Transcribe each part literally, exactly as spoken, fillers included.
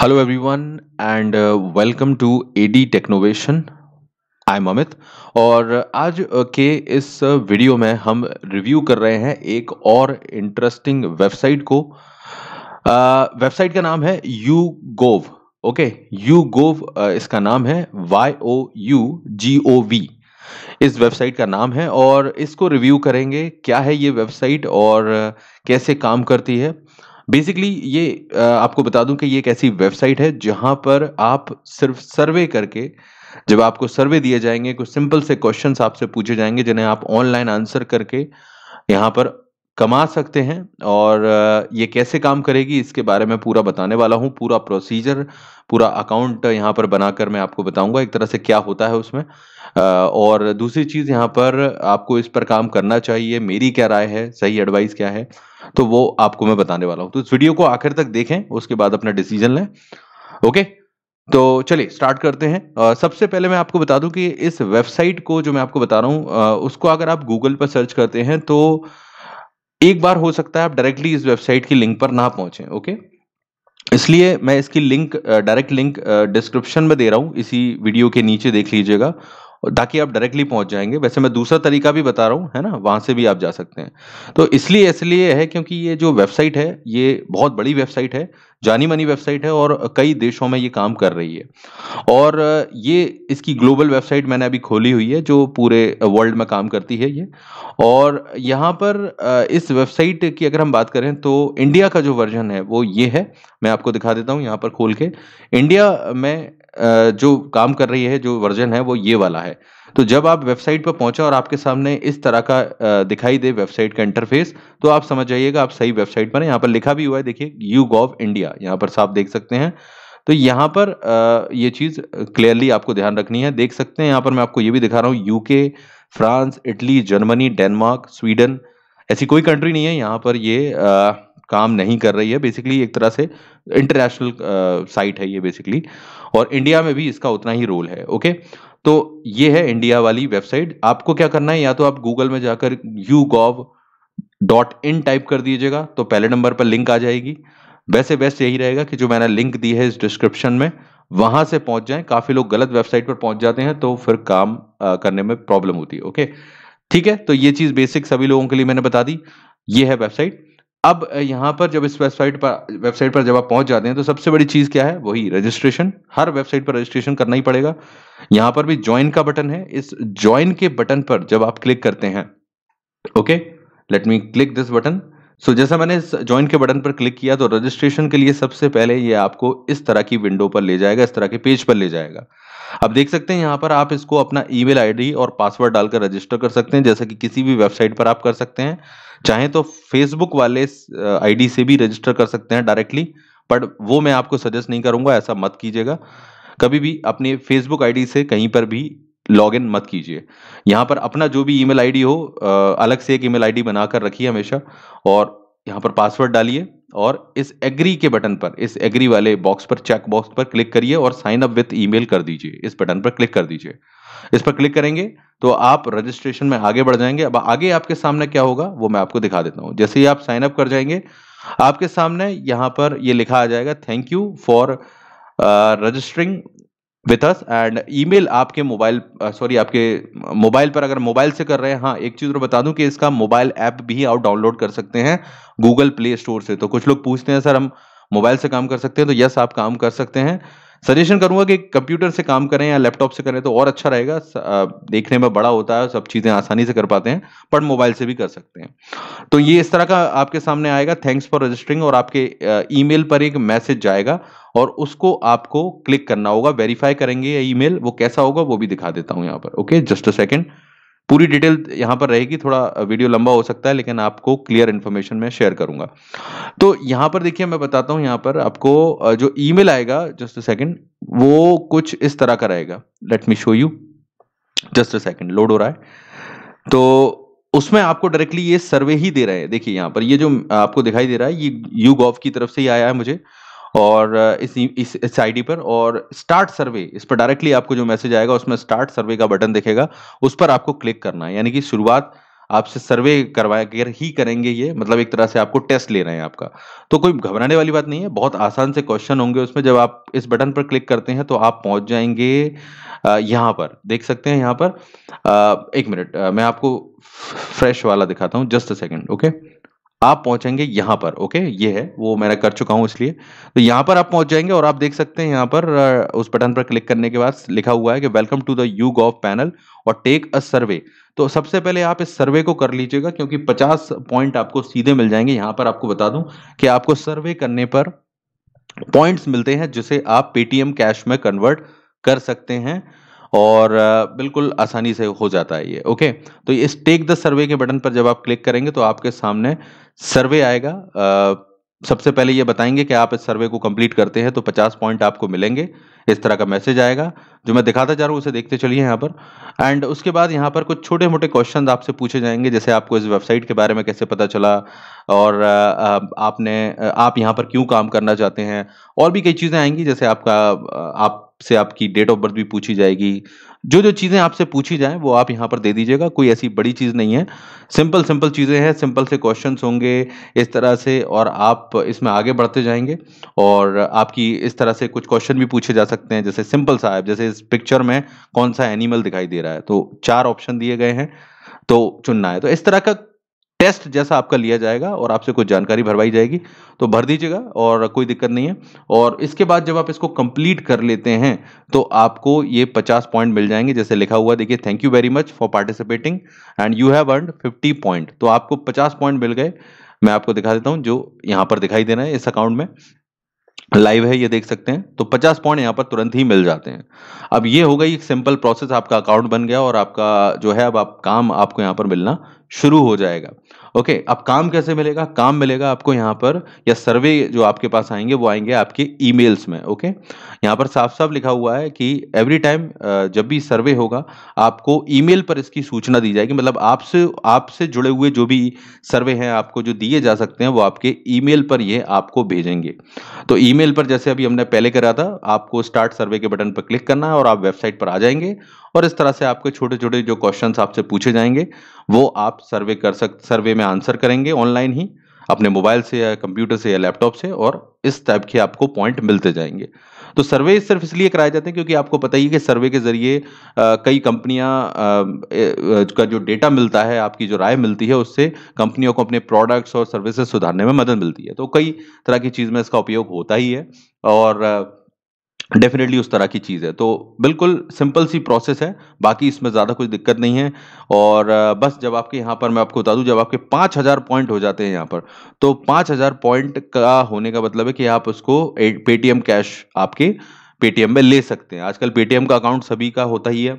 Hello everyone and uh, welcome to Eddy Technovation. I am Amit और आज के इस वीडियो में हम रिव्यू कर रहे हैं एक और इंटरेस्टिंग वेबसाइट को। वेबसाइट का नाम है YouGov, ओके YouGov इसका नाम है Y O U G O V. इस वेबसाइट का नाम है और इसको रिव्यू करेंगे। क्या है ये वेबसाइट और कैसे काम करती है। बेसिकली ये आपको बता दूं कि ये एक ऐसी वेबसाइट है जहां पर आप सिर्फ सर्वे करके, जब आपको सर्वे दिए जाएंगे, कुछ सिंपल से क्वेश्चंस आपसे पूछे जाएंगे जिन्हें आप ऑनलाइन आंसर करके यहाँ पर कमा सकते हैं। और ये कैसे काम करेगी इसके बारे में पूरा बताने वाला हूँ। पूरा प्रोसीजर, पूरा अकाउंट यहाँ पर बनाकर मैं आपको बताऊंगा एक तरह से क्या होता है उसमें। और दूसरी चीज़, यहाँ पर आपको इस पर काम करना चाहिए, मेरी क्या राय है, सही एडवाइस क्या है, तो वो आपको मैं बताने वाला हूँ। तो इस वीडियो को आखिर तक देखें, उसके बाद अपना डिसीजन लें। ओके, तो चलिए स्टार्ट करते हैं। सबसे पहले मैं आपको बता दूं कि इस वेबसाइट को, जो मैं आपको बता रहा हूं, उसको अगर आप गूगल पर सर्च करते हैं तो एक बार हो सकता है आप डायरेक्टली इस वेबसाइट की लिंक पर ना पहुंचे। ओके, इसलिए मैं इसकी लिंक, डायरेक्ट लिंक डिस्क्रिप्शन में दे रहा हूं, इसी वीडियो के नीचे देख लीजिएगा ताकि आप डायरेक्टली पहुंच जाएंगे। वैसे मैं दूसरा तरीका भी बता रहा हूं, है ना, वहां से भी आप जा सकते हैं। तो इसलिए इसलिए है क्योंकि ये जो वेबसाइट है ये बहुत बड़ी वेबसाइट है, जानी मानी वेबसाइट है और कई देशों में ये काम कर रही है। और ये इसकी ग्लोबल वेबसाइट मैंने अभी खोली हुई है जो पूरे वर्ल्ड में काम करती है ये। और यहाँ पर इस वेबसाइट की अगर हम बात करें तो इंडिया का जो वर्जन है वो ये है। मैं आपको दिखा देता हूँ यहाँ पर खोल के। इंडिया में जो काम कर रही है, जो वर्जन है, वो ये वाला है। तो जब आप वेबसाइट पर पहुंचे और आपके सामने इस तरह का दिखाई दे वेबसाइट का इंटरफेस, तो आप समझ जाइएगा आप सही वेबसाइट पर हैं। यहाँ पर लिखा भी हुआ है, देखिए, YouGov इंडिया, यहाँ पर आप देख सकते हैं। तो यहाँ पर ये चीज़ क्लियरली आपको ध्यान रखनी है, देख सकते हैं। यहाँ पर मैं आपको ये भी दिखा रहा हूँ, UK, France, Italy, Germany, Denmark, Sweden, ऐसी कोई कंट्री नहीं है यहाँ पर ये आ, काम नहीं कर रही है। बेसिकली एक तरह से इंटरनेशनल साइट है ये बेसिकली, और इंडिया में भी इसका उतना ही रोल है। ओके, तो ये है इंडिया वाली वेबसाइट। आपको क्या करना है, या तो आप गूगल में जाकर YouGov डॉट इन टाइप कर दीजिएगा तो पहले नंबर पर लिंक आ जाएगी। वैसे बेस्ट यही रहेगा कि जो मैंने लिंक दी है इस डिस्क्रिप्शन में, वहां से पहुंच जाएं। काफी लोग गलत वेबसाइट पर पहुंच जाते हैं तो फिर काम करने में प्रॉब्लम होती है। ओके, ठीक है, तो ये चीज बेसिक सभी लोगों के लिए मैंने बता दी। ये है वेबसाइट। अब यहाँ पर जब इस वेबसाइट पर वेबसाइट पर जब आप पहुंच जाते हैं तो सबसे बड़ी चीज़ क्या है, वही रजिस्ट्रेशन। हर वेबसाइट पर रजिस्ट्रेशन करना ही पड़ेगा। यहाँ पर भी ज्वाइन का बटन है। इस ज्वाइन के बटन पर जब आप क्लिक करते हैं, okay, let me click this button. So जैसा मैंने इस ज्वाइन के बटन पर क्लिक किया तो रजिस्ट्रेशन के लिए सबसे पहले ये आपको इस तरह की विंडो पर ले जाएगा, इस तरह के पेज पर ले जाएगा। अब देख सकते हैं यहाँ पर आप इसको अपना ईमेल आईडी और पासवर्ड डालकर रजिस्टर कर सकते हैं, जैसा कि किसी भी वेबसाइट पर आप कर सकते हैं। चाहे तो फेसबुक वाले आईडी से भी रजिस्टर कर सकते हैं डायरेक्टली, बट वो मैं आपको सजेस्ट नहीं करूंगा, ऐसा मत कीजिएगा। कभी भी अपने फेसबुक आईडी से कहीं पर भी लॉगिन मत कीजिए। यहाँ पर अपना जो भी ईमेल आईडी हो, अलग से एक ईमेल आईडी बनाकर रखिए हमेशा, और यहाँ पर पासवर्ड डालिए और इस एग्री के बटन पर, इस एग्री वाले बॉक्स पर, चेक बॉक्स पर क्लिक करिए और साइन अप विथ ईमेल कर दीजिए। इस बटन पर क्लिक कर दीजिए। इस पर क्लिक करेंगे तो आप रजिस्ट्रेशन में आगे बढ़ जाएंगे। अब आगे आपके सामने क्या होगा वो मैं आपको दिखा देता हूँ। जैसे ही आप साइन अप कर जाएंगे, आपके सामने यहाँ पर ये लिखा आ जाएगा, thank you for registering with us and email. आपके मोबाइल, सॉरी आपके मोबाइल पर, अगर मोबाइल से कर रहे हैं। हाँ, एक चीज़ तो बता दूं कि इसका मोबाइल ऐप भी आप डाउनलोड कर सकते हैं गूगल प्ले स्टोर से। तो कुछ लोग पूछते हैं, सर हम मोबाइल से काम कर सकते हैं? तो यस, आप काम कर सकते हैं। सजेशन करूंगा कि कंप्यूटर से काम करें या लैपटॉप से करें तो और अच्छा रहेगा, देखने में बड़ा होता है, सब चीज़ें आसानी से कर पाते हैं, पर मोबाइल से भी कर सकते हैं। तो ये इस तरह का आपके सामने आएगा, थैंक्स फॉर रजिस्टरिंग, और आपके ईमेल पर एक मैसेज जाएगा और उसको आपको क्लिक करना होगा, वेरीफाई करेंगे ईमेल। वो कैसा होगा वो भी दिखा देता हूँ यहाँ पर। Okay, just a second. पूरी डिटेल यहाँ पर रहेगी, थोड़ा वीडियो लंबा हो सकता है लेकिन आपको क्लियर इन्फॉर्मेशन मैं शेयर करूंगा। तो यहाँ पर देखिए, मैं बताता हूँ, यहाँ पर आपको जो ईमेल आएगा, जस्ट अ सेकंड, वो कुछ इस तरह का रहेगा। Let me show you, just a second, load हो रहा है। तो उसमें आपको डायरेक्टली ये सर्वे ही दे रहे हैं। देखिए यहाँ पर ये जो आपको दिखाई दे रहा है ये YouGov की तरफ से ही आया है मुझे, और इस इस, इस आईडी पर। और स्टार्ट सर्वे, इस पर डायरेक्टली आपको जो मैसेज आएगा उसमें स्टार्ट सर्वे का बटन दिखेगा, उस पर आपको क्लिक करना है। यानी कि शुरुआत आपसे सर्वे करवाया कर ही करेंगे ये, मतलब एक तरह से आपको टेस्ट ले रहे हैं आपका, तो कोई घबराने वाली बात नहीं है। बहुत आसान से क्वेश्चन होंगे उसमें। जब आप इस बटन पर क्लिक करते हैं तो आप पहुंच जाएंगे यहाँ पर, देख सकते हैं यहाँ पर। एक मिनट मैं आपको फ्रेश वाला दिखाता हूँ, जस्ट अ सेकेंड। ओके, आप पहुंचेंगे यहाँ पर। ओके, ये है वो, मेरा कर चुका हूँ इसलिए। तो यहाँ पर आप पहुंच जाएंगे और आप देख सकते हैं यहाँ पर उस बटन पर क्लिक करने के बाद लिखा हुआ है कि welcome to the YouGov panel और टेक अ सर्वे। तो सबसे पहले आप इस सर्वे को कर लीजिएगा क्योंकि पचास पॉइंट आपको सीधे मिल जाएंगे। यहाँ पर आपको बता दूं कि आपको सर्वे करने पर पॉइंट्स मिलते हैं जिसे आप पेटीएम कैश में कन्वर्ट कर सकते हैं और बिल्कुल आसानी से हो जाता है ये। ओके, तो इस टेक द सर्वे के बटन पर जब आप क्लिक करेंगे तो आपके सामने सर्वे आएगा। आ, सबसे पहले ये बताएंगे कि आप इस सर्वे को कंप्लीट करते हैं तो पचास पॉइंट आपको मिलेंगे, इस तरह का मैसेज आएगा जो मैं दिखाता जा रहा हूँ, उसे देखते चलिए यहाँ पर। एंड उसके बाद यहाँ पर कुछ छोटे मोटे क्वेश्चन आपसे पूछे जाएंगे, जैसे आपको इस वेबसाइट के बारे में कैसे पता चला और आपने आप यहाँ पर क्यों काम करना चाहते हैं, और भी कई चीज़ें आएंगी, जैसे आपका आप से आपकी डेट ऑफ बर्थ भी पूछी जाएगी। जो जो चीज़ें आपसे पूछी जाएं वो आप यहाँ पर दे दीजिएगा, कोई ऐसी बड़ी चीज़ नहीं है, सिंपल सिंपल चीज़ें हैं, सिंपल से क्वेश्चंस होंगे इस तरह से और आप इसमें आगे बढ़ते जाएंगे। और आपकी इस तरह से कुछ क्वेश्चन भी पूछे जा सकते हैं, जैसे सिंपल सा है, जैसे इस पिक्चर में कौन सा एनिमल दिखाई दे रहा है, तो चार ऑप्शन दिए गए हैं तो चुनना है। तो इस तरह का टेस्ट जैसा आपका लिया जाएगा और आपसे कुछ जानकारी भरवाई जाएगी, तो भर दीजिएगा और कोई दिक्कत नहीं है। और इसके बाद जब आप इसको कंप्लीट कर लेते हैं तो आपको ये पचास पॉइंट मिल जाएंगे, जैसे लिखा हुआ देखिए, thank you very much for participating and you have earned fifty point. तो आपको पचास पॉइंट मिल गए। मैं आपको दिखा देता हूँ जो यहाँ पर दिखाई दे रहा है, इस अकाउंट में लाइव है ये देख सकते हैं। तो पचास पॉइंट यहाँ पर तुरंत ही मिल जाते हैं। अब ये हो गई एक सिंपल प्रोसेस, आपका अकाउंट बन गया और आपका जो है अब आप काम आपको यहाँ पर मिलना शुरू हो जाएगा। ओके, अब काम कैसे मिलेगा? काम मिलेगा आपको यहाँ पर, या सर्वे जो आपके पास आएंगे वो आएंगे आपके ईमेल्स में। ओके, यहाँ पर साफ साफ लिखा हुआ है कि एवरी टाइम जब भी सर्वे होगा आपको ईमेल पर इसकी सूचना दी जाएगी, मतलब आपसे आपसे जुड़े हुए जो भी सर्वे हैं आपको जो दिए जा सकते हैं वो आपके ईमेल पर ये आपको भेजेंगे। तो ईमेल पर जैसे अभी हमने पहले करा था, आपको स्टार्ट सर्वे के बटन पर क्लिक करना है और आप वेबसाइट पर आ जाएंगे और इस तरह से आपके छोटे छोटे जो क्वेश्चंस आपसे पूछे जाएंगे वो आप सर्वे कर सक सर्वे में आंसर करेंगे ऑनलाइन ही, अपने मोबाइल से या कंप्यूटर से या लैपटॉप से, और इस टाइप के आपको पॉइंट मिलते जाएंगे। तो सर्वे सिर्फ इसलिए कराए जाते हैं क्योंकि आपको पता ही है कि सर्वे के जरिए कई कंपनियां का जो डेटा मिलता है, आपकी जो राय मिलती है, उससे कंपनियों को अपने प्रोडक्ट्स और सर्विसेज सुधारने में मदद मिलती है। तो कई तरह की चीज़ में इसका उपयोग होता ही है और डेफिनेटली उस तरह की चीज़ है। तो बिल्कुल सिंपल सी प्रोसेस है, बाकी इसमें ज़्यादा कुछ दिक्कत नहीं है। और बस जब आपके यहाँ पर, मैं आपको बता दूँ, जब आपके पाँच हज़ार पॉइंट हो जाते हैं यहाँ पर, तो पाँच हज़ार पॉइंट का होने का मतलब है कि आप उसको पेटीएम कैश आपके पेटीएम में ले सकते हैं। आजकल पेटीएम का अकाउंट सभी का होता ही है,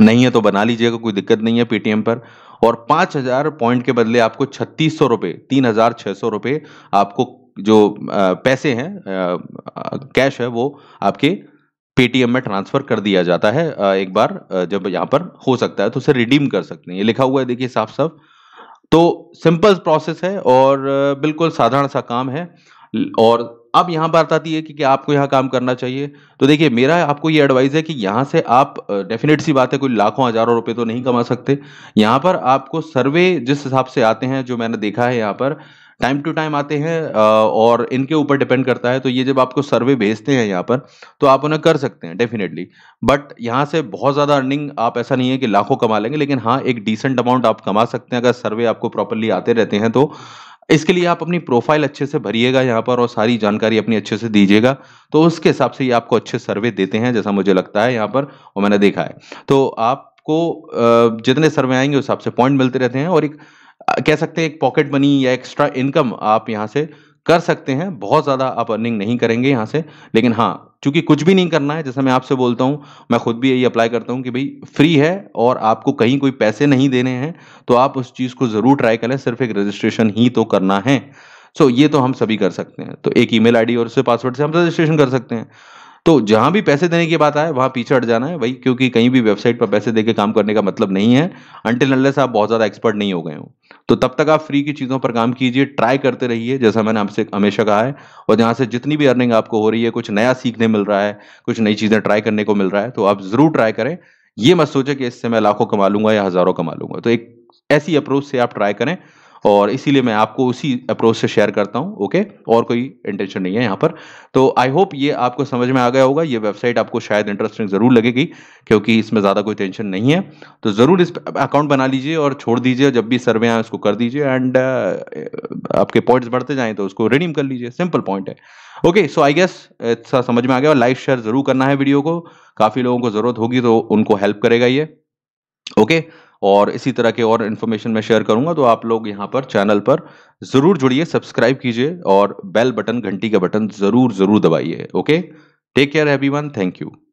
नहीं है तो बना लीजिएगा, कोई दिक्कत नहीं है पेटीएम पर। और पाँच हज़ार पॉइंट के बदले आपको छत्तीस सौ रुपये तीन हज़ार छः सौ रुपये आपको जो पैसे हैं, कैश है, वो आपके पेटीएम में ट्रांसफ़र कर दिया जाता है एक बार जब यहाँ पर हो सकता है, तो उसे रिडीम कर सकते हैं। ये लिखा हुआ है देखिए साफ साफ। तो सिंपल प्रोसेस है और बिल्कुल साधारण सा काम है। और अब यहाँ बात आती है कि, कि आपको यहाँ काम करना चाहिए। तो देखिए, मेरा आपको ये एडवाइस है कि यहाँ से आप डेफिनेट सी बात है कोई लाखों हज़ारों रुपए तो नहीं कमा सकते। यहाँ पर आपको सर्वे जिस हिसाब से आते हैं, जो मैंने देखा है यहाँ पर टाइम टू टाइम आते हैं और इनके ऊपर डिपेंड करता है। तो ये जब आपको सर्वे भेजते हैं यहाँ पर तो आप उन्हें कर सकते हैं डेफिनेटली, बट यहाँ से बहुत ज़्यादा अर्निंग आप, ऐसा नहीं है कि लाखों कमा लेंगे, लेकिन हाँ एक डिसेंट अमाउंट आप कमा सकते हैं अगर सर्वे आपको प्रॉपरली आते रहते हैं। तो इसके लिए आप अपनी प्रोफाइल अच्छे से भरिएगा यहाँ पर और सारी जानकारी अपनी अच्छे से दीजिएगा, तो उसके हिसाब से ये आपको अच्छे सर्वे देते हैं जैसा मुझे लगता है यहाँ पर और मैंने देखा है। तो आपको जितने सर्वे आएंगे उस हिसाब से पॉइंट मिलते रहते हैं और एक कह सकते हैं एक पॉकेट मनी या एक्स्ट्रा इनकम आप यहाँ से कर सकते हैं। बहुत ज़्यादा आप अर्निंग नहीं करेंगे यहाँ से, लेकिन हाँ चूंकि कुछ भी नहीं करना है, जैसा मैं आपसे बोलता हूँ, मैं खुद भी यही अप्लाई करता हूँ कि भाई फ्री है और आपको कहीं कोई पैसे नहीं देने हैं, तो आप उस चीज़ को ज़रूर ट्राई करें। सिर्फ एक रजिस्ट्रेशन ही तो करना है। सो ये तो हम सभी कर सकते हैं। तो एक ईमेल आईडी और उससे पासवर्ड से हम रजिस्ट्रेशन कर सकते हैं। तो जहाँ भी पैसे देने की बात आए वहाँ पीछे हट जाना है भाई, क्योंकि कहीं भी वेबसाइट पर पैसे देके काम करने का मतलब नहीं है अनटिल अनलेस आप बहुत ज़्यादा एक्सपर्ट नहीं हो गए हो। तो तब तक आप फ्री की चीज़ों पर काम कीजिए, ट्राई करते रहिए जैसा मैंने आपसे हमेशा कहा है। और जहाँ से जितनी भी अर्निंग आपको हो रही है, कुछ नया सीखने मिल रहा है, कुछ नई चीज़ें ट्राई करने को मिल रहा है, तो आप ज़रूर ट्राई करें। ये मत सोचे कि इससे मैं लाखों कमा लूंगा या हजारों कमा लूंगा। तो एक ऐसी अप्रोच से आप ट्राई करें और इसीलिए मैं आपको उसी अप्रोच से शेयर करता हूं। ओके, और कोई इंटेंशन नहीं है यहाँ पर। तो आई होप ये आपको समझ में आ गया होगा। ये वेबसाइट आपको शायद इंटरेस्टिंग ज़रूर लगेगी क्योंकि इसमें ज़्यादा कोई टेंशन नहीं है। तो ज़रूर इस अकाउंट बना लीजिए और छोड़ दीजिए, जब भी सर्वे आए उसको कर दीजिए एंड आपके पॉइंट्स बढ़ते जाएँ तो उसको रिडीम कर लीजिए। सिंपल पॉइंट है। ओके, सो आई गेस ऐसा समझ में आ गया। और लाइक शेयर ज़रूर करना है वीडियो को, काफ़ी लोगों को ज़रूरत होगी तो उनको हेल्प करेगा ये। ओके, और इसी तरह के और इन्फॉर्मेशन मैं शेयर करूंगा, तो आप लोग यहाँ पर चैनल पर ज़रूर जुड़िए, सब्सक्राइब कीजिए और बेल बटन, घंटी का बटन ज़रूर ज़रूर दबाइए। Okay, take care everyone, thank you.